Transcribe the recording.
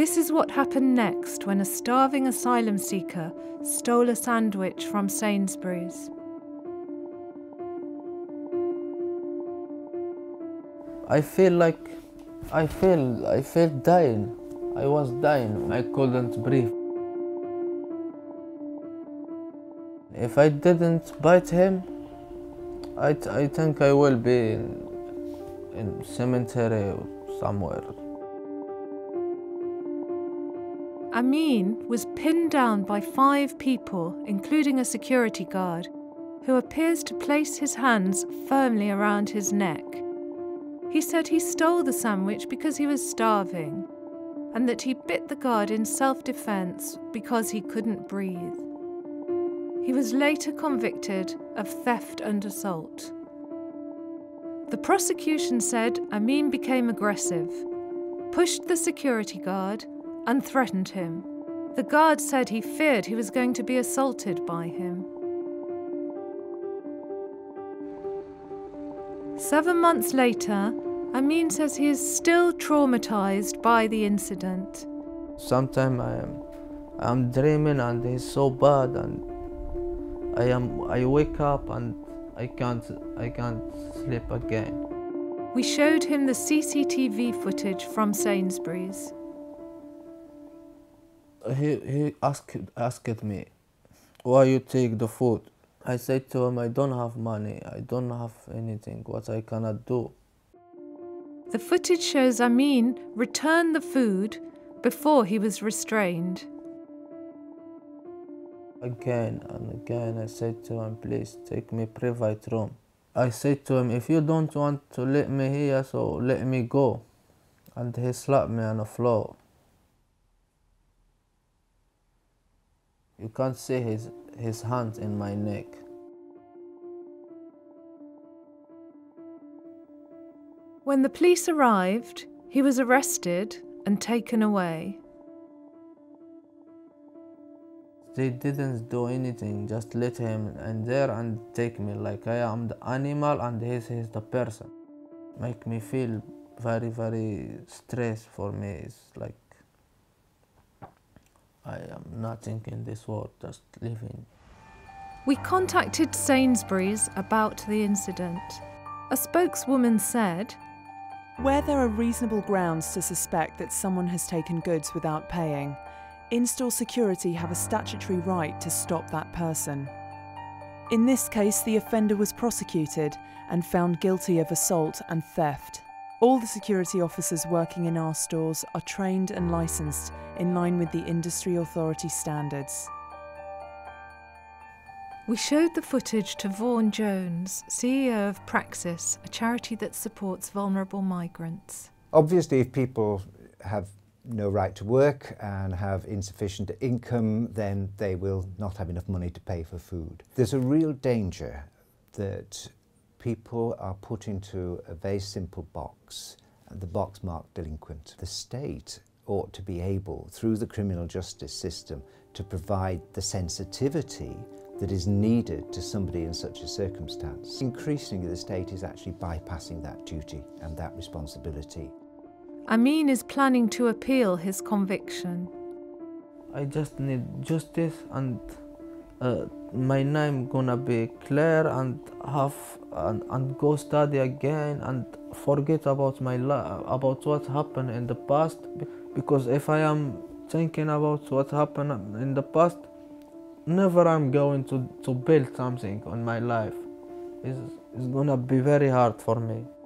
This is what happened next when a starving asylum seeker stole a sandwich from Sainsbury's. I felt dying. I was dying. I couldn't breathe. If I didn't bite him, I think I will be in cemetery or somewhere. Amine was pinned down by 5 people, including a security guard, who appears to place his hands firmly around his neck. He said he stole the sandwich because he was starving, and that he bit the guard in self-defense because he couldn't breathe. He was later convicted of theft and assault. The prosecution said Amine became aggressive, pushed the security guard, and threatened him. The guard said he feared he was going to be assaulted by him. 7 months later, Amine says he is still traumatized by the incident. Sometimes I'm dreaming and it's so bad, and I wake up and I can't sleep again. We showed him the CCTV footage from Sainsbury's. He asked me, why you take the food? I said to him, I don't have money, I don't have anything, what I cannot do. The footage shows Amine returned the food before he was restrained. Again and again I said to him, please take me private room. I said to him, if you don't want to let me here, so let me go. And he slapped me on the floor. You can't see his hand in my neck. When the police arrived, he was arrested and taken away. They didn't do anything, just let him in there and take me like I am the animal and he's the person. Make me feel very, very stressed for me. It's like, I am nothing in this world, just living. We contacted Sainsbury's about the incident. A spokeswoman said, where there are reasonable grounds to suspect that someone has taken goods without paying, in-store security have a statutory right to stop that person. In this case, the offender was prosecuted and found guilty of assault and theft. All the security officers working in our stores are trained and licensed in line with the industry authority standards. We showed the footage to Vaughan Jones, CEO of Praxis, a charity that supports vulnerable migrants. Obviously, if people have no right to work and have insufficient income, then they will not have enough money to pay for food. There's a real danger that people are put into a very simple box, the box marked delinquent. The state ought to be able, through the criminal justice system, to provide the sensitivity that is needed to somebody in such a circumstance. Increasingly, the state is actually bypassing that duty and that responsibility. Amine is planning to appeal his conviction. I just need justice, and my name gonna be clear, and go study again and forget about my life, about what happened in the past, because if I am thinking about what happened in the past, never I'm going to build something on my life. It's gonna be very hard for me.